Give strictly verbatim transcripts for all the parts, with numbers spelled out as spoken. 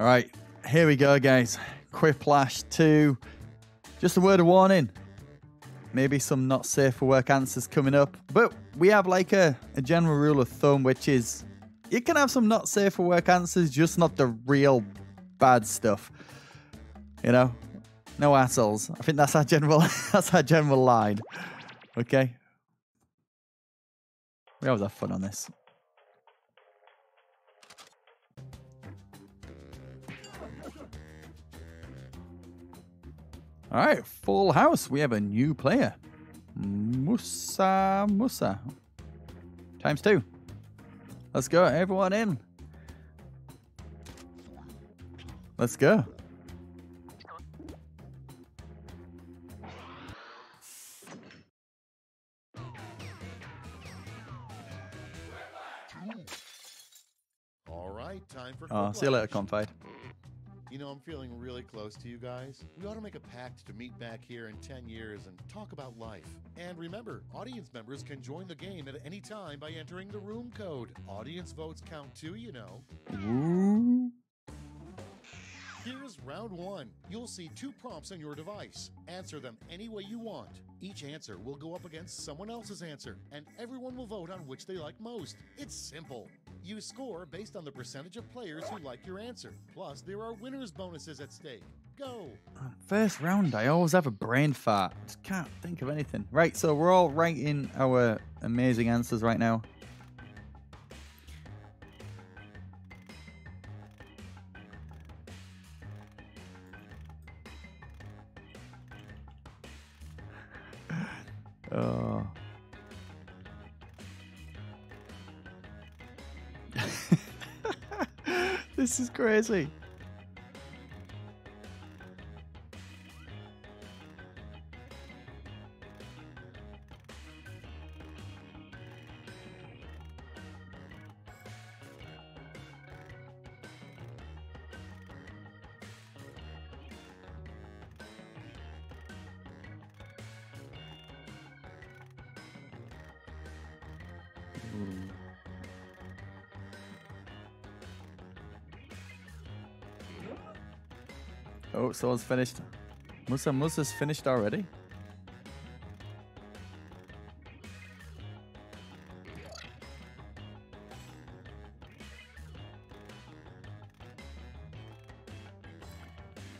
All right, here we go, guys. Quiplash two. Just a word of warning. Maybe some not safe for work answers coming up. But we have like a, a general rule of thumb, which is you can have some not safe for work answers, just not the real bad stuff. You know, no assholes. I think that's our general, that's our general line. Okay. We always have fun on this. All right, full house. We have a new player. Musa, Musa. Times two. Let's go, everyone in. Let's go. All right, time for oh, see you later, confide. You know, I'm feeling really close to you guys. We ought to make a pact to meet back here in ten years and talk about life. And remember, audience members can join the game at any time by entering the room code. Audience votes count too, you know. Ooh. Here's round one. You'll see two prompts on your device. Answer them any way you want. Each answer will go up against someone else's answer, and everyone will vote on which they like most. It's simple. You score based on the percentage of players who like your answer. Plus, there are winners' bonuses at stake. Go! First round, I always have a brain fart. Just can't think of anything. Right, so we're all writing our amazing answers right now. Oh... This is crazy. Mm. Oh, someone's finished. Musa Musa's finished already.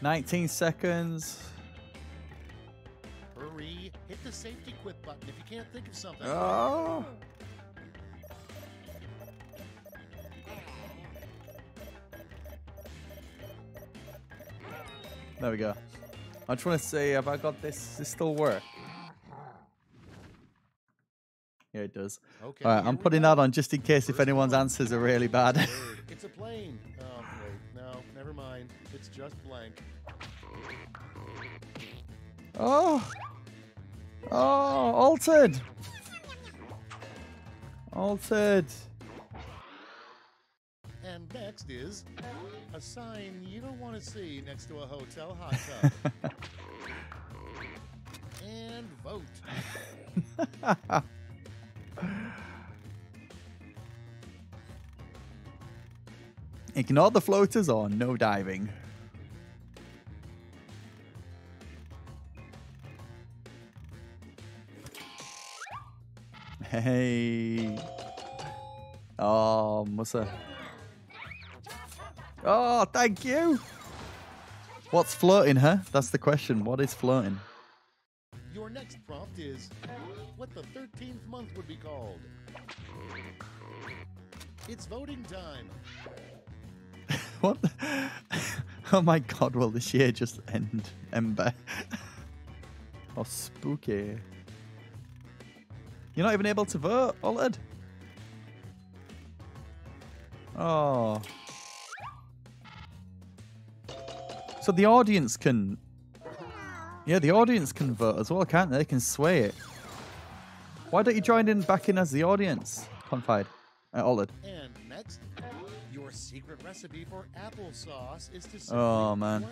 nineteen seconds. Hurry, hit the safety quit button if you can't think of something. Oh. There we go. I just want to see, have I got this? Does this still work? Yeah, it does. Okay, all right, I'm putting that on just in case if anyone's answers are really bad. It's a plane. Oh, wait, no, never mind. It's just blank. Oh. Oh, altered. Altered. And next is... a sign you don't want to see next to a hotel hot tub. And vote. Ignore the floaters or no diving. Hey. Oh, Musa. Oh, thank you. What's floating, huh? That's the question. What is floating? Your next prompt is what the thirteenth month would be called. It's voting time. What? Oh my God, will this year just end, Ember? Oh, spooky. You're not even able to vote, Oled. Oh. So the audience can, yeah, the audience can vote as well, can't they? They can sway it. Why don't you join in back in as the audience? Confide, uh, Oled. And next, your secret recipe for applesauce is to. Oh man.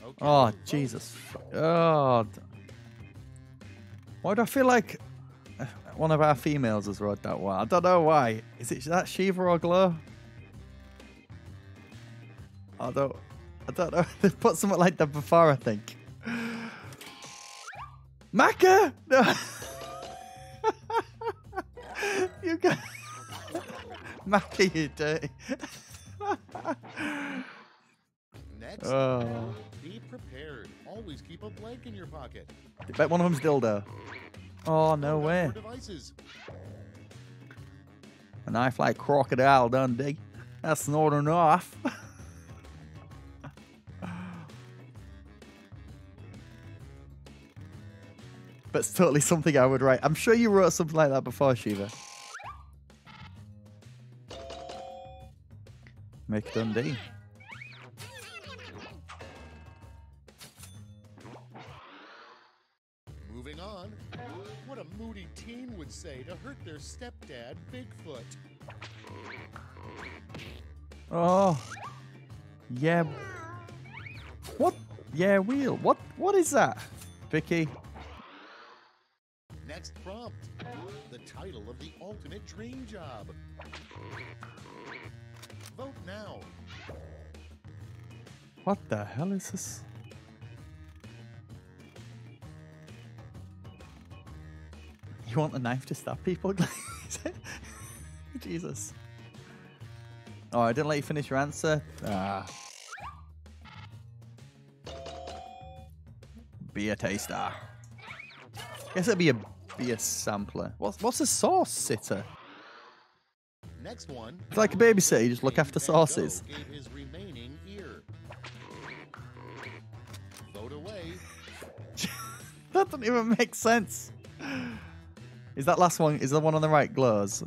Okay. Oh Jesus. Oh. Why do I feel like one of our females has wrote that one? I don't know why. Is it that Shiva or Glow? Although, I don't know. They put something like that before, I think. Maka! No. You got... Maka, you dirty. Next, oh. Be prepared. Always keep a blank in your pocket. I bet one of them's dildo. Oh, no way. A knife like Crocodile Dundee. That's not a knife. But it's totally something I would write. I'm sure you wrote something like that before, Shiva. Make Dundee. Moving on. What a moody teen would say to hurt their stepdad, Bigfoot. Oh. Yeah. What? Yeah, wheel. What? What is that, Vicky? Next prompt. The title of the ultimate dream job. Vote now. What the hell is this? You want a knife to stab people? Jesus. Oh, I didn't let you finish your answer. Ah. Be a taster. Guess it'd be a be a sampler. What's what's a sauce sitter? Next one. It's like a babysitter. You just look after sauces. His remaining ear. Vote away. That doesn't even make sense. Is that last one? Is the one on the right glows?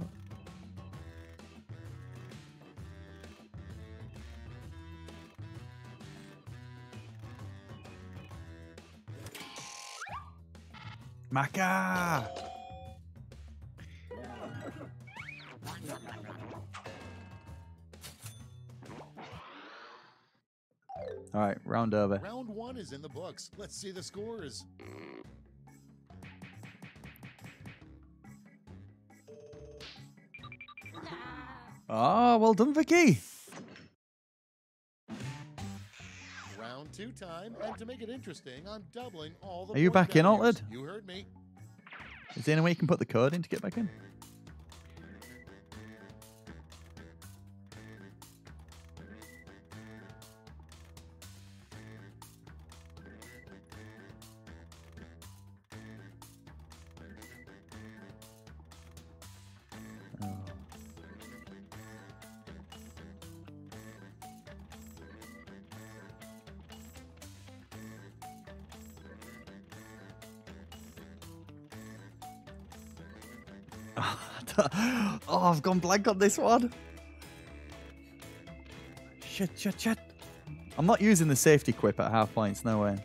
Maka! All right, round over. Round one is in the books. Let's see the scores. Ah, oh, well done, Vicky. Round two time, and to make it interesting, I'm doubling all the. Are you back in, Altered? You heard me. Is there any way you can put the code in to get back in? Oh, I've gone blank on this one. Shit, shit, shit. I'm not using the safety quip at half points, no way.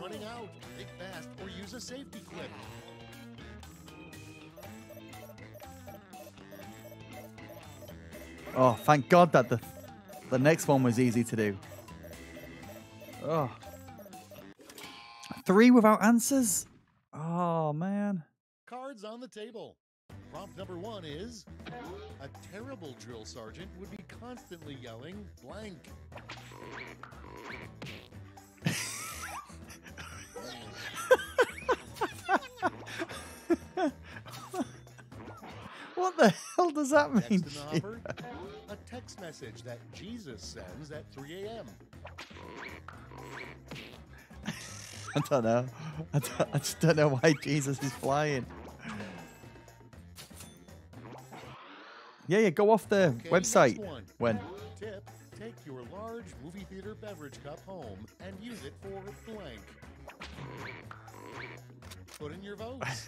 Running out. Think fast or use a safety clip. Oh, thank God that the the next one was easy to do. Oh. Three without answers? Oh, man. Cards on the table. Prompt number one is a terrible drill sergeant would be constantly yelling blank. What the hell does that mean? Text in the hopper, a text message that Jesus sends at three A M I don't know. I, don't, I just don't know why Jesus is flying. Yeah, yeah, go off the okay, website. When? Tip, take your large movie theater beverage cup home and use it for blank. Put in your votes.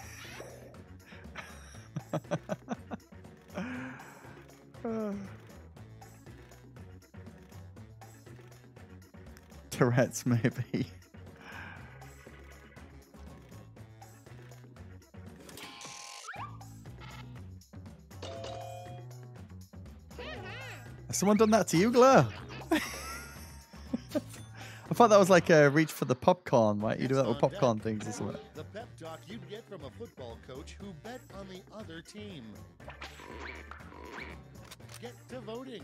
Tourette's, maybe. Has someone done that to you, Glow? I thought that was like a reach for the popcorn, right? You do that with popcorn things or something. The pep talk you'd get from a football coach who bet on the other team. Get to voting.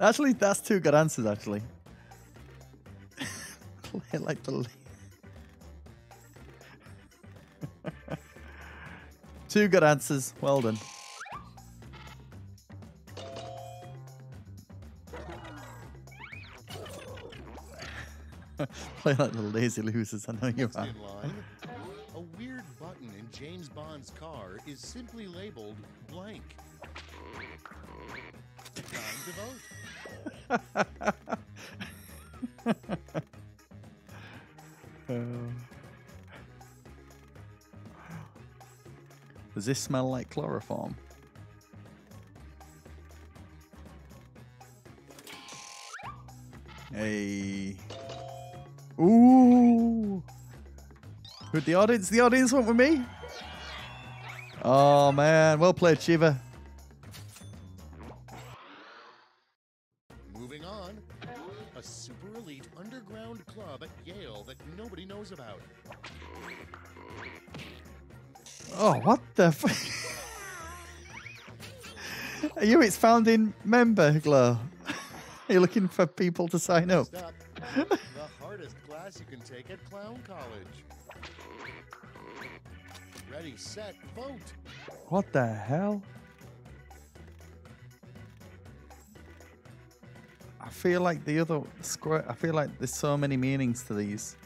Actually, that's two good answers, actually. Play like the lead. Two good answers. Well done. Play like the lazy losers, I know you are. A weird button in James Bond's car is simply labeled blank. Time to vote. um, does this smell like chloroform? Hey. Ooh. With the audience, the audience went with me. Oh man, well played, Shiva. Moving on, a super elite underground club at Yale that nobody knows about. Oh, what the f- Are you its founding member, Glow? Are you looking for people to sign up? Stop. The hardest class you can take at Clown College. Ready, set, vote. What the hell? I feel like the other square. I feel like there's so many meanings to these.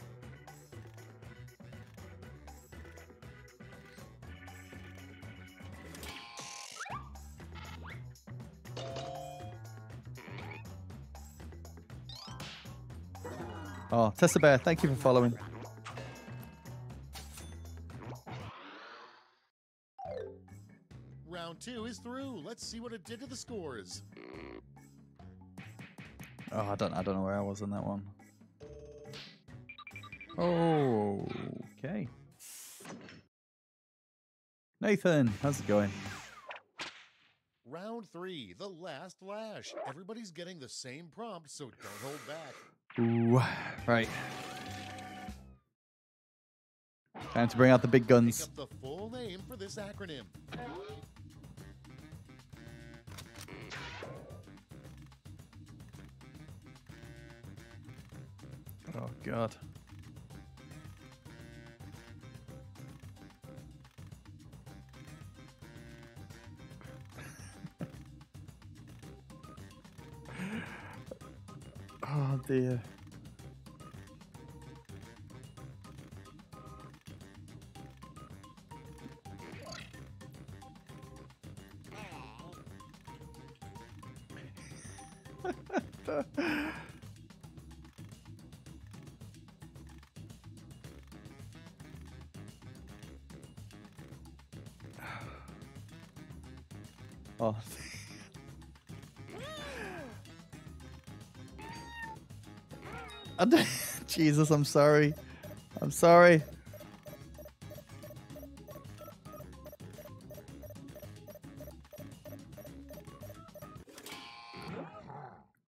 Oh, Tessa Bear, thank you for following. Round two is through. Let's see what it did to the scores. Oh, I don't, I don't know where I was on that one. Oh, okay. Nathan, how's it going? Round three, the last lash. Everybody's getting the same prompt, so don't hold back. Ooh, right. Time to bring out the big guns. Pick up the full name for this acronym. Oh God. Oh dear. Oh. Jesus, I'm sorry. I'm sorry.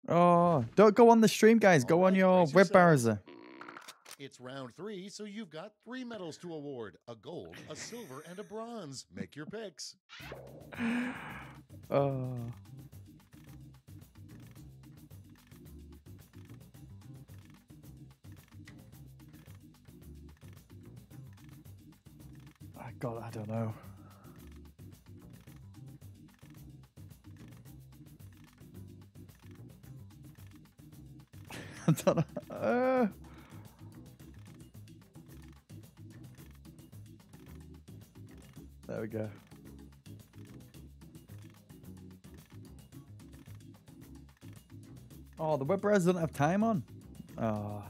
Oh, don't go on the stream, guys. Go on your web browser. It's round three, so you've got three medals to award. A gold, a silver, and a bronze. Make your picks. Oh... God, I don't know. I don't know. Uh... There we go. Oh, the web browser doesn't have time on. Oh.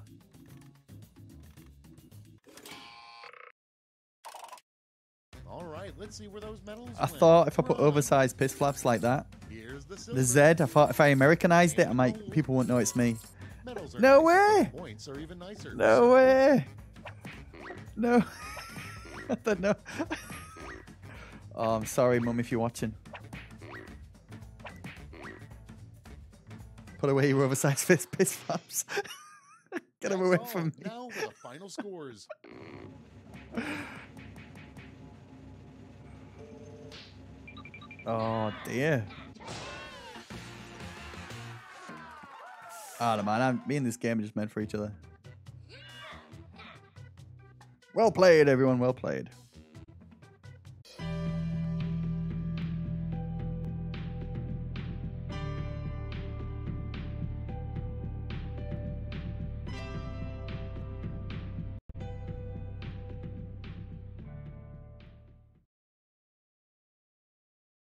right, let's see where those medals I went. Thought if I put oversized piss flaps like that, Here's the, the Z, I thought if I Americanized and it, I might people wouldn't know it's me. No nice. way! Are even nicer. No way! No. I don't know. Oh, I'm sorry, Mum, if you're watching. Put away your oversized fist piss flaps. Get them away all. from me. Now for the final scores. Oh dear. Ah, oh, man, I'm, me and this game are just meant for each other. Well played, everyone. Well played.